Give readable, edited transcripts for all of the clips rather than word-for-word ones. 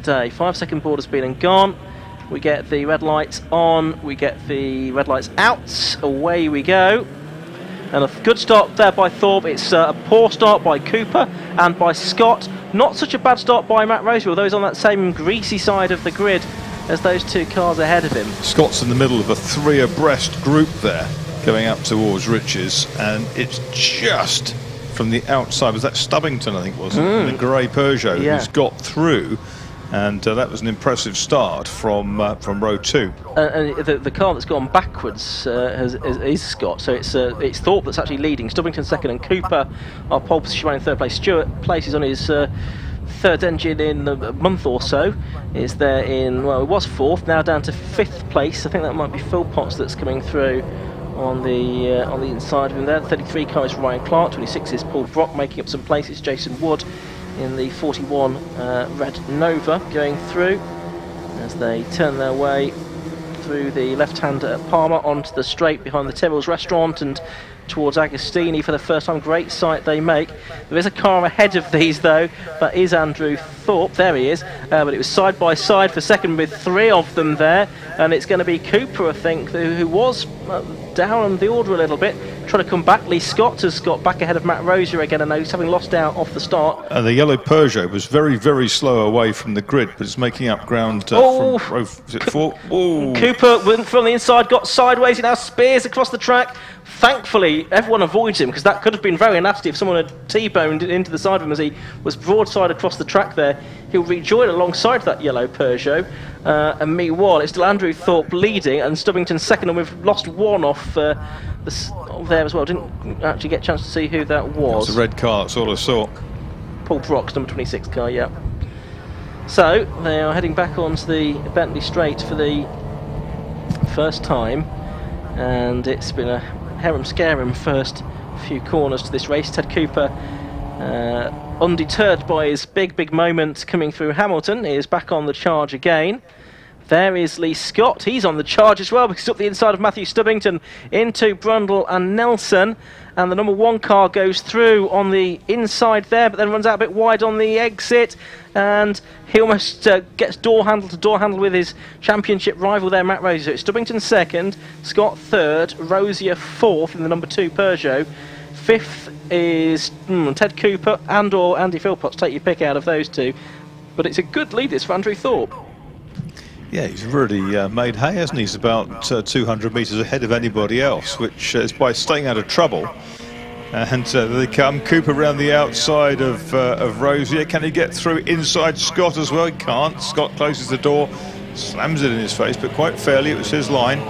the day. 5 second border speed and gone. We get the red lights on, we get the red lights out, away we go. And a good start there by Thorpe. It's a poor start by Cooper and by Scott. Not such a bad start by Matt Rosier, although he's on that same greasy side of the grid as those two cars ahead of him. Scott's in the middle of a three abreast group there, going up towards Rich's, and it's just from the outside. Was that Stubbington, I think, wasn't it? The grey Peugeot, yeah, who's got through. And that was an impressive start from row two. And the car that's gone backwards is Scott, so it's Thorpe that's actually leading. Stubbington second, and Cooper, our pole position man in third place. Stuart Place is on his third engine in a month or so. Is there in, well, it was fourth, now down to fifth place. I think that might be Philpotts that's coming through on the inside of him there. The 33 car is Ryan Clark, 26 is Paul Brock, making up some places. Jason Wood in the 41 red Nova going through as they turn their way through the left-hander at Palmer onto the straight behind the Terrells Restaurant and towards Agostini for the first time. Great sight they make. There is a car ahead of these though, that is Andrew Thorpe, there he is, but it was side by side for second with three of them there, and it's going to be Cooper, I think, who was down on the order a little bit, trying to come back. Lee Scott has got back ahead of Matt Rosier again, and he's having lost out off the start. And the yellow Peugeot was very, very slow away from the grid, but it's making up ground from row four. Ooh. Cooper from the inside got sideways, he now spears across the track. Thankfully, everyone avoids him, because that could have been very nasty if someone had T-boned into the side of him as he was broadside across the track there. He'll rejoin alongside that yellow Peugeot. And meanwhile, it's still Andrew Thorpe leading and Stubbington second, and we've lost one off there as well. Didn't actually get a chance to see who that was. It's a red car, that's all I saw. Paul Brock's number 26 car, yeah. So, they are heading back onto the Bentley straight for the first time, and it's been a Harum scarum first few corners to this race. Ted Cooper, undeterred by his big moment coming through Hamilton, is back on the charge again. There is Lee Scott, he's on the charge as well, because he's up the inside of Matthew Stubbington into Brundle and Nelson, and the number one car goes through on the inside there, but then runs out a bit wide on the exit, and he almost gets door handle to door handle with his championship rival there, Matt Rosier. It's Stubbington second, Scott third, Rosier fourth in the number two Peugeot. Fifth is Ted Cooper and or Andy Philpotts, take your pick out of those two. But it's a good lead this for Andrew Thorpe. Yeah, he's really made hay, hasn't he? He's about 200 metres ahead of anybody else, which is by staying out of trouble. And they come. Cooper round the outside of Rosier. Can he get through inside Scott as well? He can't. Scott closes the door, slams it in his face, but quite fairly, it was his line.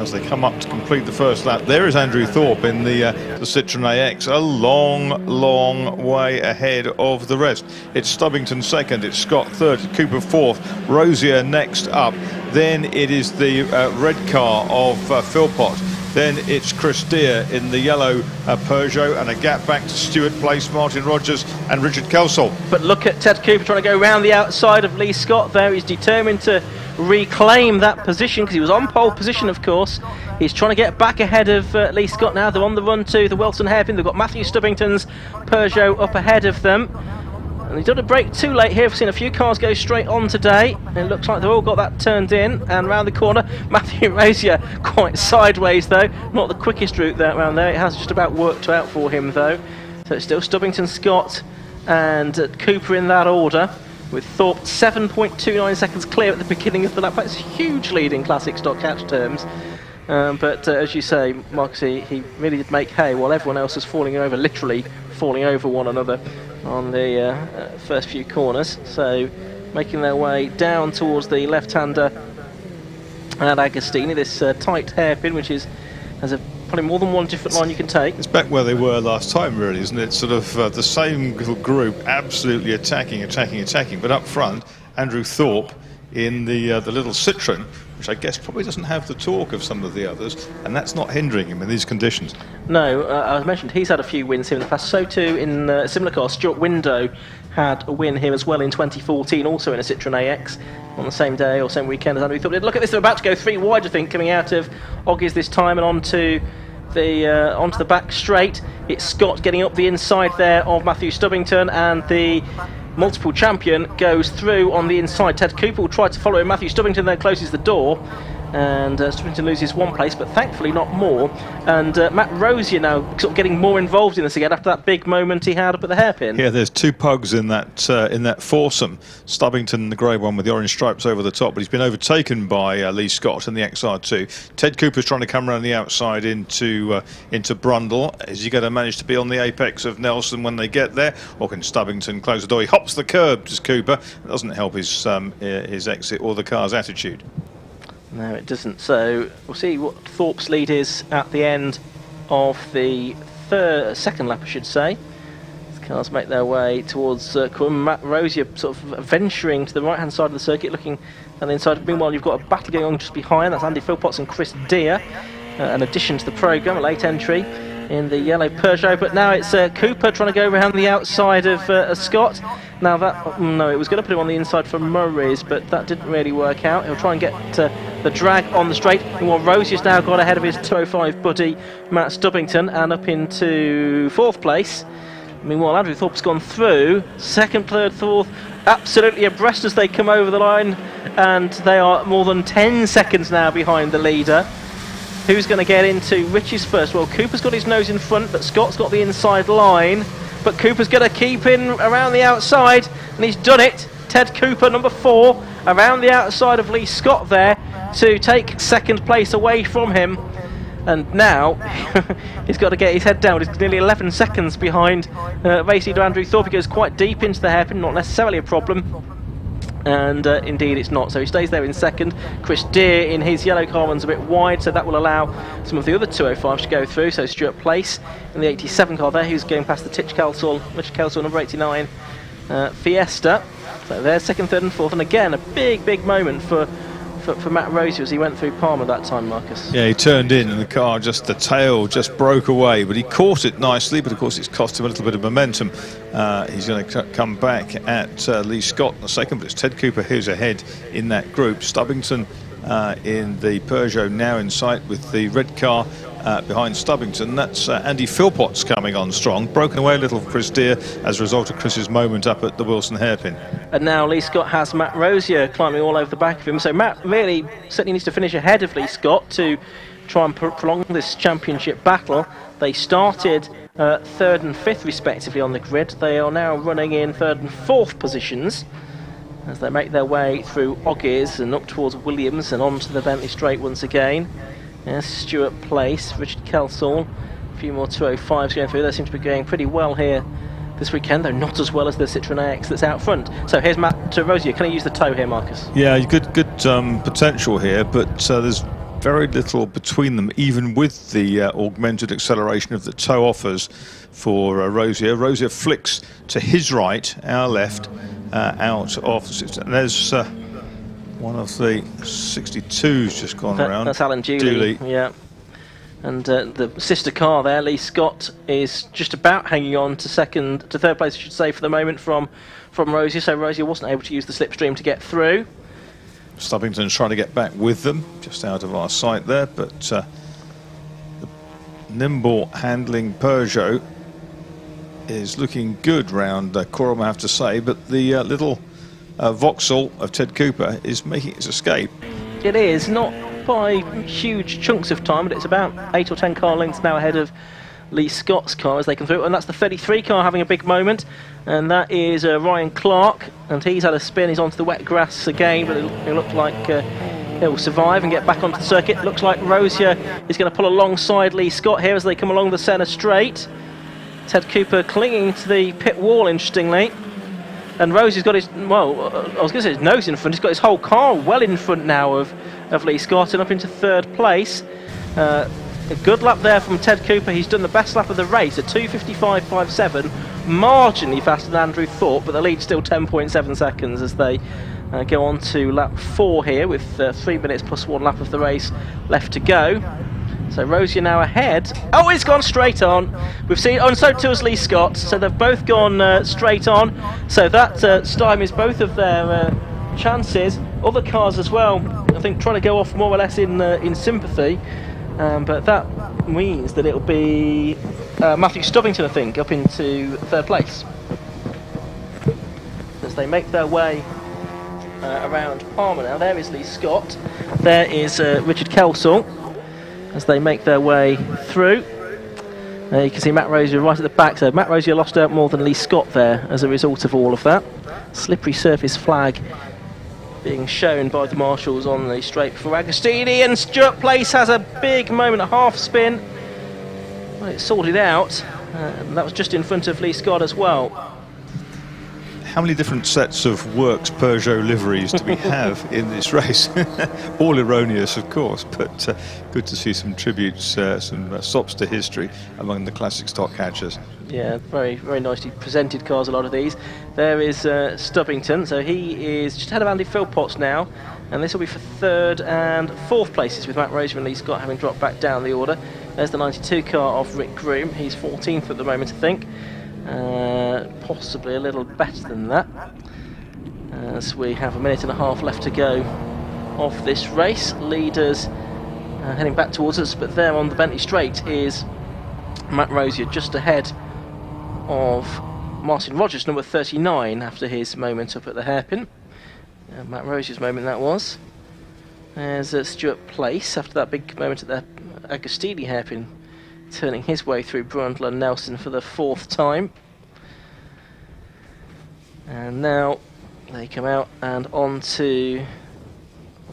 As they come up to complete the first lap, there is Andrew Thorpe in the Citroen AX, a long way ahead of the rest. It's Stubbington second, it's Scott third, Cooper fourth, Rosier next up. Then it is the red car of Philpott. Then it's Chris Deere in the yellow Peugeot, and a gap back to Stuart Place, Martin Rogers and Richard Kelsall. But look at Ted Cooper trying to go round the outside of Lee Scott there. He's determined to reclaim that position, because he was on pole position, of course. He's trying to get back ahead of Lee Scott now. They're on the run to the Wilton Hairpin. They've got Matthew Stubbington's Peugeot up ahead of them. And he doesn't break too late here. We've seen a few cars go straight on today. It looks like they've all got that turned in. And round the corner, Matthew Rosier quite sideways though. Not the quickest route there around there. It has just about worked out for him though. So it's still Stubbington, Scott and Cooper in that order, with Thorpe 7.29 seconds clear at the beginning of the lap. That's a huge lead in classic stock hatch terms. But as you say, Marcus, he really did make hay while everyone else was falling over, literally falling over one another on the first few corners. So making their way down towards the left-hander at Agostini, this tight hairpin, which has a probably more than one different line you can take. It's back where they were last time, really, isn't it? Sort of the same little group, absolutely attacking. But up front, Andrew Thorpe in the little Citroen, which I guess probably doesn't have the torque of some of the others, and that's not hindering him in these conditions. No, I mentioned he's had a few wins here in the past, so too in a similar car. Stuart Window had a win here as well in 2014, also in a Citroen AX, on the same day or same weekend as Andrew Thorpe did. Look at this, they're about to go three wide, I think, coming out of Oggies this time and onto the back straight. It's Scott getting up the inside there of Matthew Stubbington, and the multiple champion, goes through on the inside. Ted Cooper will try to follow him. Matthew Stubbington then closes the door, and Stubbington loses one place, but thankfully not more. And Matt Rosier now sort of getting more involved in this again after that big moment he had up at the hairpin. Yeah, there's two pugs in that foursome. Stubbington, the grey one with the orange stripes over the top, but he's been overtaken by Lee Scott and the XR2. Ted Cooper's trying to come around the outside into Brundle. Is he going to manage to be on the apex of Nelson when they get there, or can Stubbington close the door? He hops the curb, does Cooper. It doesn't help his exit or the car's attitude. No, it doesn't. So we'll see what Thorpe's lead is at the end of the second lap, I should say. The cars make their way towards Coombe. Matt Rosier sort of venturing to the right-hand side of the circuit, looking on the inside. Meanwhile, you've got a battle going on just behind. That's Andy Philpotts and Chris Deere, an addition to the programme, a late entry in the yellow Peugeot. But now it's Cooper trying to go around the outside of Scott. Now that, no, it was going to put him on the inside for Murray's, but that didn't really work out. He'll try and get the drag on the straight. And while Rosier's now got ahead of his 205 buddy Matt Stubbington and up into fourth place. Meanwhile, Andrew Thorpe's gone through, second, third, fourth, absolutely abreast as they come over the line, and they are more than 10 seconds now behind the leader. Who's going to get into Rich's first? Well, Cooper's got his nose in front, but Scott's got the inside line. But Cooper's going to keep in around the outside, and he's done it. Ted Cooper, number 4, around the outside of Lee Scott there to take second place away from him. And now he's got to get his head down. He's nearly 11 seconds behind race leader Andrew Thorpe. He goes quite deep into the hairpin, not necessarily a problem. And indeed it's not, so he stays there in second. Chris Deere in his yellow car runs a bit wide, so that will allow some of the other 205s to go through. So Stuart Place in the 87 car there, who's going past the Richard Kelsall number 89 Fiesta. So there's second, third and fourth, and again a big moment for Matt Rosier as he went through Palmer that time, Marcus. Yeah, he turned in and the car, just the tail just broke away, but he caught it nicely, but of course it's cost him a little bit of momentum. He's going to come back at Lee Scott in the second, but it's Ted Cooper who's ahead in that group. Stubbington in the Peugeot now in sight with the red car behind Stubbington. That's Andy Philpotts coming on strong, broken away a little for Chris Deere as a result of Chris's moment up at the Wilson Hairpin. And now Lee Scott has Matt Rosier climbing all over the back of him, so Matt really certainly needs to finish ahead of Lee Scott to try and prolong this championship battle. They started third and fifth respectively on the grid. They are now running in third and fourth positions as they make their way through Oggies and up towards Williams and onto the Bentley straight once again. Yes, Stuart Place, Richard Kelsall, a few more 205s going through. They seem to be going pretty well here this weekend, though not as well as the Citroen AX that's out front. So here's Matt Rosier. Can he use the toe here, Marcus? Yeah, good potential here, but there's very little between them, even with the augmented acceleration of the toe offers for Rosier. Rosier flicks to his right, our left, out of the Citroen. There's one of the 62's just gone around. That's Alan Julie. Yeah. And the sister car there, Lee Scott, is just about hanging on to third place, I should say, for the moment from Rosier. So Rosier wasn't able to use the slipstream to get through. Stubbington's trying to get back with them, just out of our sight there, but the nimble handling Peugeot is looking good round Coram, I have to say, but the Vauxhall of Ted Cooper is making its escape. It is, not by huge chunks of time, but it's about 8 or 10 car lengths now ahead of Lee Scott's car as they come through. And that's the 33 car having a big moment, and that is Ryan Clark, and he's had a spin. He's onto the wet grass again, but it looked like he'll survive and get back onto the circuit. Looks like Rosier is going to pull alongside Lee Scott here as they come along the centre straight. Ted Cooper clinging to the pit wall, interestingly. And Rosier's got his, well, I was going to say his nose in front. He's got his whole car well in front now of Lee Scott and up into third place. A good lap there from Ted Cooper. He's done the best lap of the race, a 2:55.57, marginally faster than Andrew Thorpe, but the lead's still 10.7 seconds as they go on to lap 4 here with 3 minutes plus one lap of the race left to go. So Rosier now ahead. Oh, he's gone straight on. We've seen, oh, and so too has Lee Scott. So they've both gone straight on. So that stymies both of their chances. Other cars as well, I think, trying to go off more or less in sympathy. But that means that it'll be Matthew Stubbington, I think, up into third place. as they make their way around Palmer now. There is Lee Scott. There is Richard Kelsall as they make their way through. You can see Matt Rosier right at the back there. Matt Rosier lost out more than Lee Scott there as a result of all of that. Slippery surface flag being shown by the marshals on the straight for Agostini, and Stuart Place has a big moment, a half spin. Well, it's sorted out. That was just in front of Lee Scott as well. How many different sets of works Peugeot liveries do we have in this race? All erroneous, of course, but good to see some tributes, some stops to history among the classic stock hatches. Yeah, very, very nicely presented cars, a lot of these. There is Stubbington, so he is just ahead of Andy Philpotts now, and this will be for third and fourth places, with Matt Rosier and Lee Scott having dropped back down the order. There's the 92 car of Rick Groom. He's 14th at the moment, I think. Possibly a little better than that, as we have a minute and a half left to go of this race. Leaders heading back towards us, but there on the Bentley straight is Matt Rosier, just ahead of Martin Rogers, number 39, after his moment up at the hairpin. Matt Rosier's moment, that was. There's Stuart Place after that big moment at the Agostini hairpin, turning his way through Brundle and Nelson for the fourth time. And now they come out and onto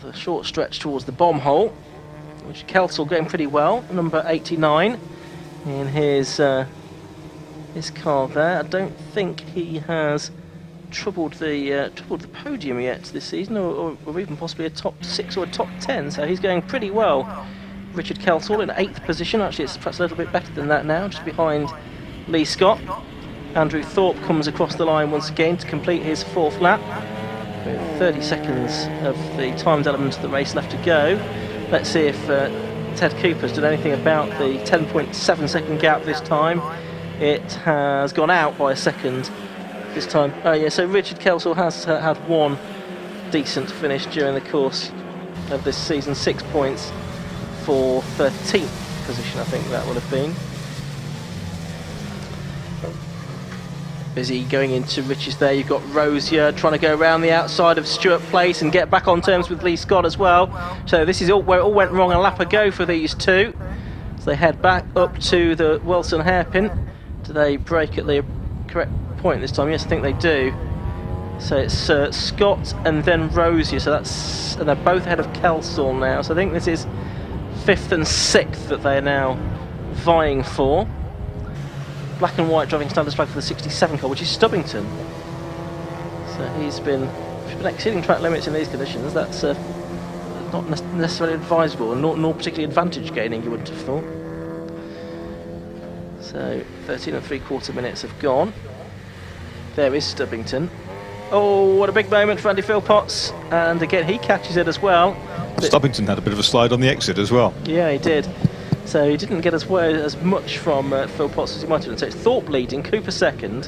the short stretch towards the bomb hole, which Kelsall going pretty well, number 89 in his car there. I don't think he has troubled the podium yet this season, or even possibly a top 6 or a top 10, so he's going pretty well. Richard Kelsall in 8th position, actually it's perhaps a little bit better than that now, just behind Lee Scott. Andrew Thorpe comes across the line once again to complete his 4th lap. With 30 seconds of the timed element of the race left to go. Let's see if Ted Cooper's done anything about the 10.7 second gap this time. It has gone out by a second this time. Oh yeah, so Richard Kelsall has had one decent finish during the course of this season, 6 points. For 13th position, I think that would have been. Busy going into Rich's there. You've got Rosier trying to go around the outside of Stuart Place and get back on terms with Lee Scott as well. So this is all where it all went wrong a lap ago for these two. So they head back up to the Wilton hairpin. Do they break at the correct point this time? Yes, I think they do. So it's Scott and then Rosier. So that's, and they're both ahead of Kelsall now. So I think this is 5th and 6th that they are now vying for. Black and white driving standards flag for the 67 car, which is Stubbington. So he's been exceeding track limits in these conditions. That's not necessarily advisable, and nor particularly advantage gaining, you wouldn't have thought. So 13 3/4 minutes have gone. There is Stubbington. Oh, what a big moment for Andy Philpotts, and again he catches it as well. Stubbington had a bit of a slide on the exit as well. Yeah, he did. So he didn't get as much from Philpotts as he might have done. So it's Thorpe leading, Cooper second,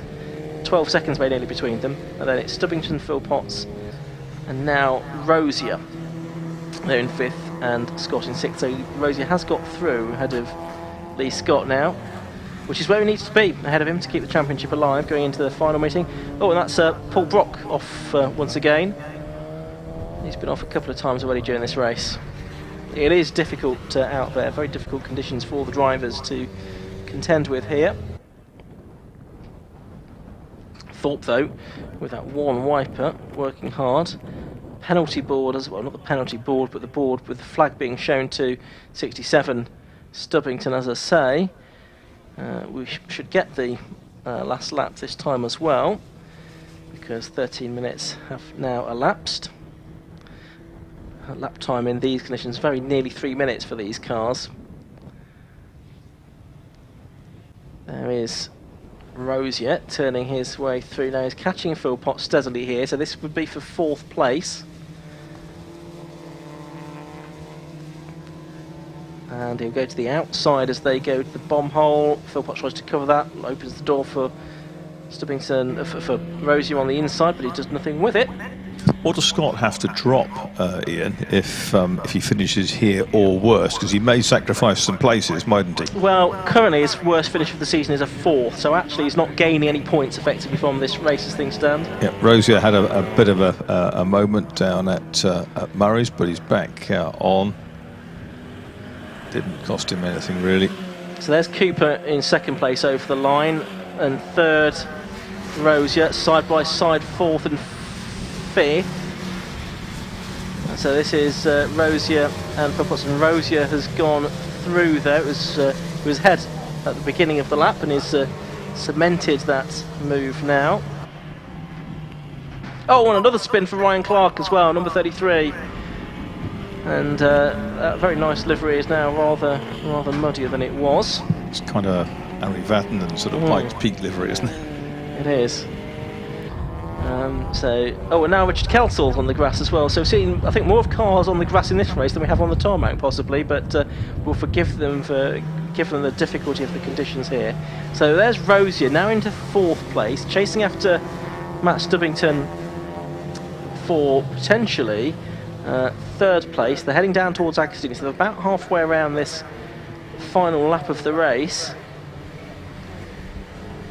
12 seconds made nearly between them, and then it's Stubbington, Philpotts, and now Rosier. They're in 5th and Scott in 6th. So Rosier has got through ahead of Lee Scott now, which is where he needs to be ahead of him to keep the championship alive going into the final meeting. Oh, and that's Paul Brock off once again. He's been off a couple of times already during this race. It is difficult out there, very difficult conditions for the drivers to contend with here. Thorpe, though, with that one wiper, working hard. Penalty board as well, not the penalty board, but the board with the flag being shown to 67 Stubbington, as I say. We should get the last lap this time as well, because 13 minutes have now elapsed. Lap time in these conditions, very nearly 3 minutes for these cars. There is Rosier turning his way through now. He's catching Philpotts steadily here, so this would be for 4th place. And he'll go to the outside as they go to the bomb hole. Philpotts tries to cover that, opens the door for Stubbington, for Rosier on the inside, but he does nothing with it. What does Scott have to drop, Ian, if he finishes here or worse? Because he may sacrifice some places, mightn't he? Well, currently his worst finish of the season is a fourth, so actually he's not gaining any points effectively from this race as things stand. Yeah, Rosier had a bit of a moment down at Murray's, but he's back on. Didn't cost him anything, really. So there's Cooper in second place over the line, and third, Rosier, side by side, fourth and fifth. So this is Rosier and Philpotts, and Rosier has gone through there. It was ahead at the beginning of the lap and is cemented that move now. Oh, and another spin for Ryan Clark as well, number 33. And that very nice livery is now rather muddier than it was. It's kind of Harry Vatanen sort of Pike's Peak livery, isn't it? It is. Oh, and now Richard Kelsall on the grass as well. So we've seen, I think, more of cars on the grass in this race than we have on the tarmac, possibly, but we'll forgive them for given the difficulty of the conditions here. So there's Rosier, now into fourth place, chasing after Matt Stubbington for potentially third place. They're heading down towards Agostini, so they're about halfway around this final lap of the race.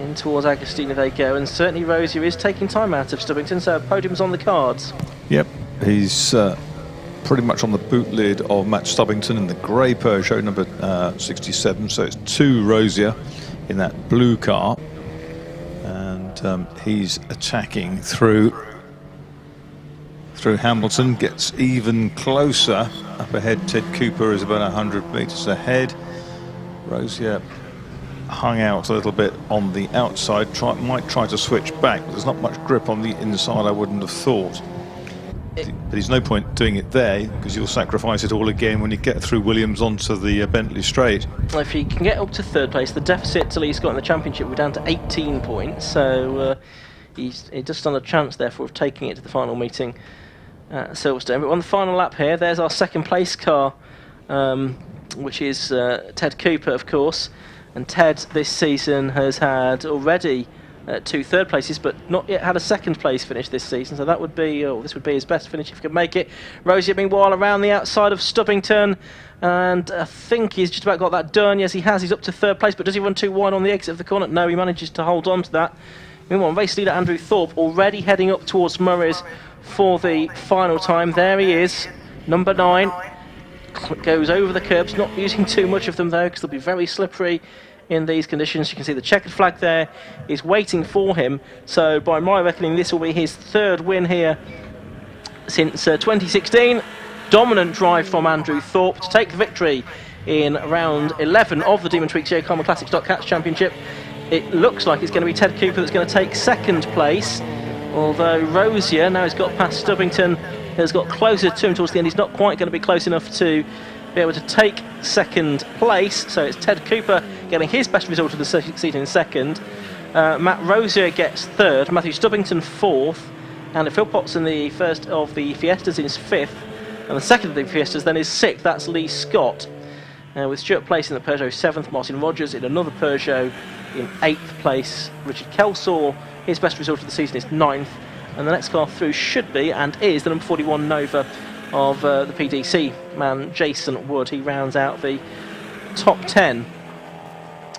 In towards Agostini they go, and certainly Rosier is taking time out of Stubbington, so podium's on the cards. Yep, he's pretty much on the boot lid of Matt Stubbington in the grey Peugeot number 67, so it's two Rosier in that blue car, and he's attacking through Hamilton, gets even closer. Up ahead, Ted Cooper is about 100 metres ahead. Rosier hung out a little bit on the outside, might try to switch back, but there's not much grip on the inside, I wouldn't have thought. But there's no point doing it there, because you'll sacrifice it all again when you get through Williams onto the Bentley straight. If he can get up to third place, the deficit to Lee Scott in the championship, we're down to 18 points, so he's just on a chance, therefore, of taking it to the final meeting at Silverstone. But on the final lap here, there's our second place car, which is Ted Cooper, of course. And Ted this season has had already two third places, but not yet had a second place finish this season, so that would be, this would be his best finish if he could make it. Rosier, meanwhile, around the outside of Stubbington, and I think he's just about got that done. Yes, he has. He's up to third place, but does he run too wide on the exit of the corner? No, he manages to hold on to that. Meanwhile, race leader Andrew Thorpe already heading up towards Murray's for the final time. There he is, number 9. Goes over the curbs, not using too much of them though, because they'll be very slippery in these conditions. You can see the checkered flag there is waiting for him, so by my reckoning this will be his third win here since 2016. Dominant drive from Andrew Thorpe to take the victory in round 11 of the Demon Tweaks Yokohama Classic Stock Hatch Championship. It looks like it's going to be Ted Cooper that's going to take second place, although Rosier, now he's got past Stubbington, has got closer to him towards the end. He's not quite going to be close enough to be able to take second place, so it's Ted Cooper getting his best result of the season in second. Matt Rosier gets third, Matthew Stubbington fourth, and Philpotts in the first of the Fiestas is fifth, and the second of the Fiestas then is sixth. That's Lee Scott, with Stuart Place in the Peugeot seventh, Martin Rogers in another Peugeot in eighth place. Richard Kelsall, his best result of the season is ninth. And the next car through should be, and is, the number 41 Nova of the PDC man, Jason Wood. He rounds out the top 10.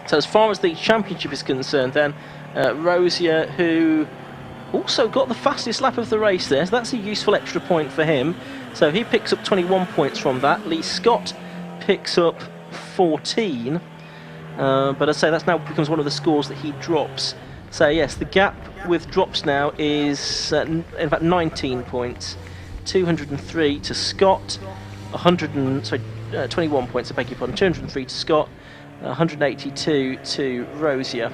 So as far as the championship is concerned then, Rosier, who also got the fastest lap of the race there, so that's a useful extra point for him. So he picks up 21 points from that. Lee Scott picks up 14. But I'd say that's now becomes one of the scores that he drops. So yes, the gap with drops now is in fact 19 points, 203 to Scott, 21 points, I beg your pardon, 203 to Scott, 182 to Rosier.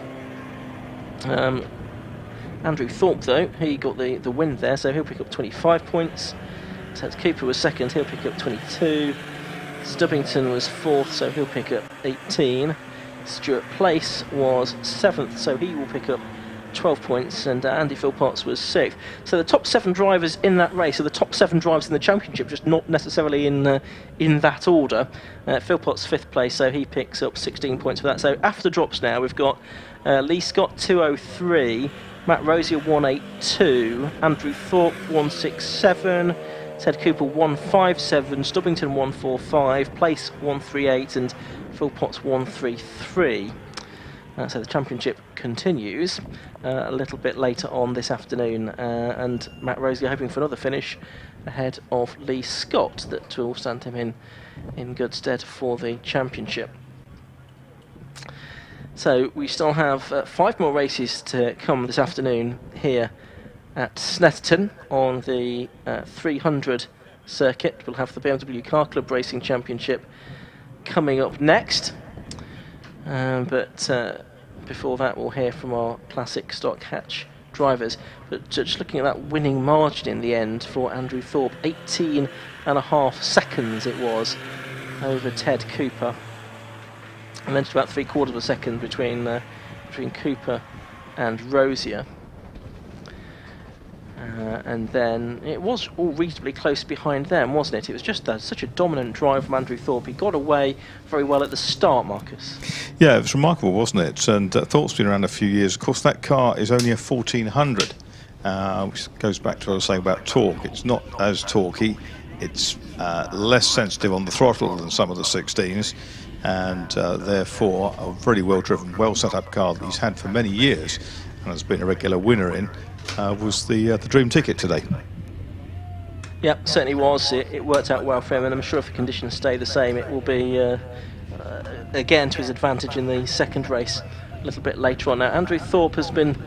Andrew Thorpe though, he got the win there, so he'll pick up 25 points. So Cooper was second, he'll pick up 22. Stubbington was fourth, so he'll pick up 18. Stuart Place was 7th, so he will pick up 12 points, and Andy Philpotts was 6th. So the top 7 drivers in that race are the top 7 drivers in the championship, just not necessarily in that order. Philpotts 5th place, so he picks up 16 points for that. So after drops now, we've got Lee Scott 203, Matt Rosier 182, Andrew Thorpe 167, Ted Cooper 157, Stubbington 145, Place 138, and Philpotts 133. So the championship continues a little bit later on this afternoon, and Matt Rosier hoping for another finish ahead of Lee Scott. That will stand him in good stead for the championship. So we still have 5 more races to come this afternoon here at Snetterton on the 300 circuit. We'll have the BMW Car Club Racing Championship coming up next. But before that, we'll hear from our Classic Stock Hatch drivers. But just looking at that winning margin in the end for Andrew Thorpe, 18.5 seconds it was over Ted Cooper. And then just about 3/4 of a second between Cooper and Rosier. And then it was all reasonably close behind them, wasn't it? It was just such a dominant drive from Andrew Thorpe. He got away very well at the start, Marcus. Yeah, it was remarkable, wasn't it? And Thorpe's been around a few years. Of course, that car is only a 1400, which goes back to what I was saying about torque. It's not as torquey. It's less sensitive on the throttle than some of the 16s. And therefore, a very well-driven, well-set-up car that he's had for many years and has been a regular winner in, was the dream ticket today. Yep, certainly was. It worked out well for him, and I'm sure if the conditions stay the same, it will be, again, to his advantage in the second race a little bit later on. Now, Andrew Thorpe has been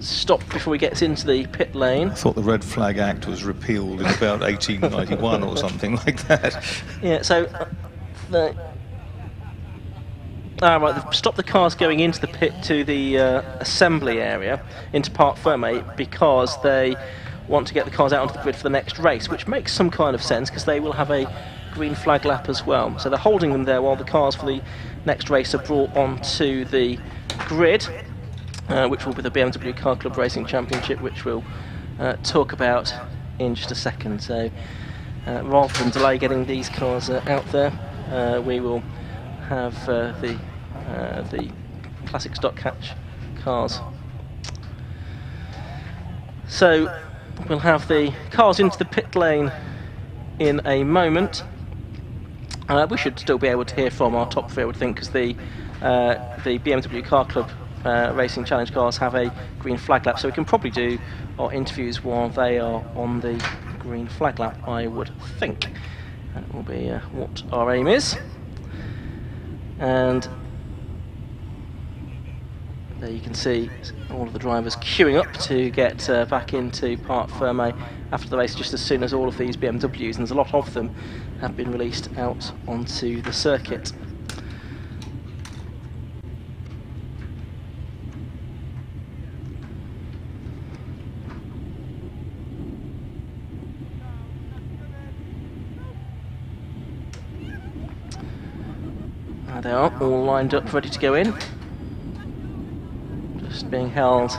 stopped before he gets into the pit lane. I thought the Red Flag Act was repealed in about 1891 or something like that. Yeah, so... right, they've stopped the cars going into the pit to the assembly area, into Parc Ferme, because they want to get the cars out onto the grid for the next race, which makes some kind of sense because they will have a green flag lap as well. So they're holding them there while the cars for the next race are brought onto the grid, which will be the BMW Car Club Racing Championship, which we'll talk about in just a second. So rather than delay getting these cars out there, we will have the Classic Stock Hatch cars. So we'll have the cars into the pit lane in a moment. We should still be able to hear from our top 3, I would think, because the BMW Car Club Racing Challenge cars have a green flag lap, so we can probably do our interviews while they are on the green flag lap, I would think. That will be what our aim is. And there you can see all of the drivers queuing up to get back into Parc Ferme after the race, just as soon as all of these BMWs, and there's a lot of them, have been released out onto the circuit. They are all lined up, ready to go in. Just being held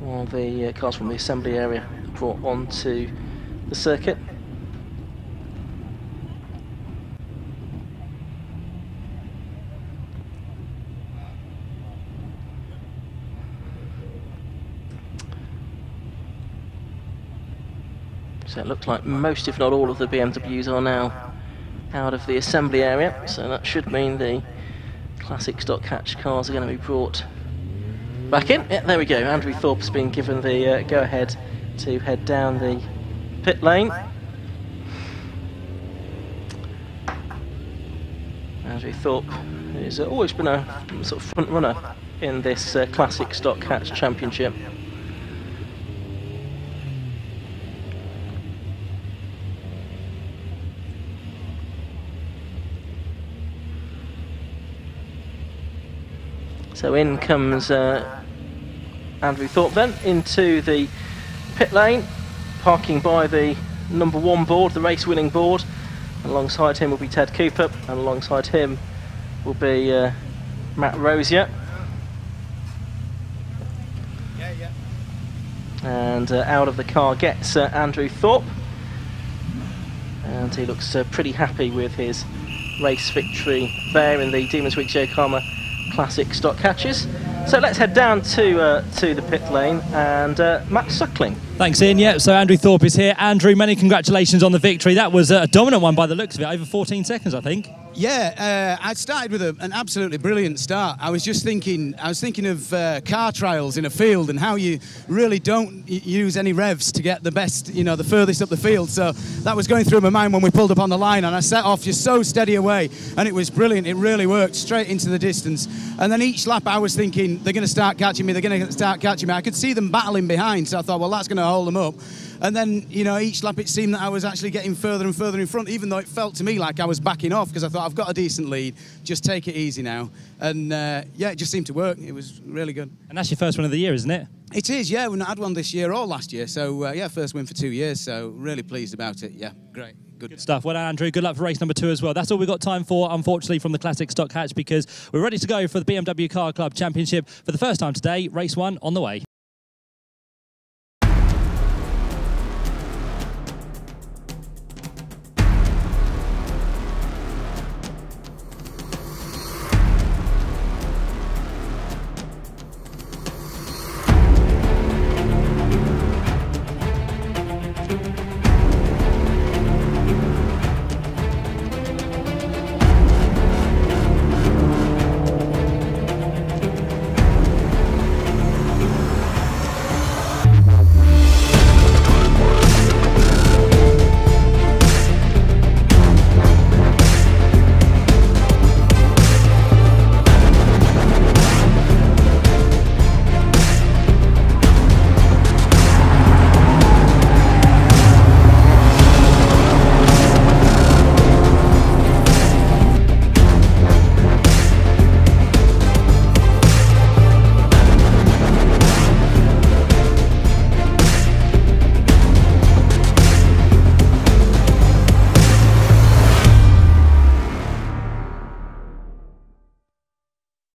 while the cars from the assembly area are brought onto the circuit. So it looks like most, if not all, of the BMWs are now out of the assembly area, so that should mean the Classic Stock Hatch cars are going to be brought back in. Yeah, there we go. Andrew Thorpe's been given the go-ahead to head down the pit lane. Andrew Thorpe has always been a sort of front runner in this Classic Stock Hatch Championship. So in comes Andrew Thorpe then into the pit lane, parking by the number 1 board, the race winning board. Alongside him will be Ted Cooper, and alongside him will be Matt Rosier. And out of the car gets Andrew Thorpe, and he looks pretty happy with his race victory there in the Demons Week Yokohama Classic Stock Hatches. So let's head down to the pit lane and Matt Suckling. Thanks, Ian. Yeah, so Andrew Thorpe is here. Andrew, many congratulations on the victory. That was a dominant one by the looks of it, over 14 seconds, I think. Yeah, I started with an absolutely brilliant start. I was just thinking, of car trials in a field and how you really don't use any revs to get the best, you know, the furthest up the field. So that was going through my mind when we pulled up on the line, and I set off just so steady away, and it was brilliant. It really worked straight into the distance. And then each lap I was thinking, they're going to start catching me, they're going to start catching me. I could see them battling behind, so I thought, well, that's going to hold them up. And then, you know, each lap it seemed that I was actually getting further and further in front, even though it felt to me like I was backing off, because I thought, I've got a decent lead, just take it easy now. And yeah, it just seemed to work. It was really good. And that's your first win of the year, isn't it? It is, yeah. We've not had one this year or last year. So yeah, first win for 2 years. So really pleased about it. Yeah, great. Good stuff. Well, Andrew, good luck for race number 2 as well. That's all we've got time for, unfortunately, from the Classic Stock Hatch, because we're ready to go for the BMW Car Club Championship for the first time today. Race 1 on the way.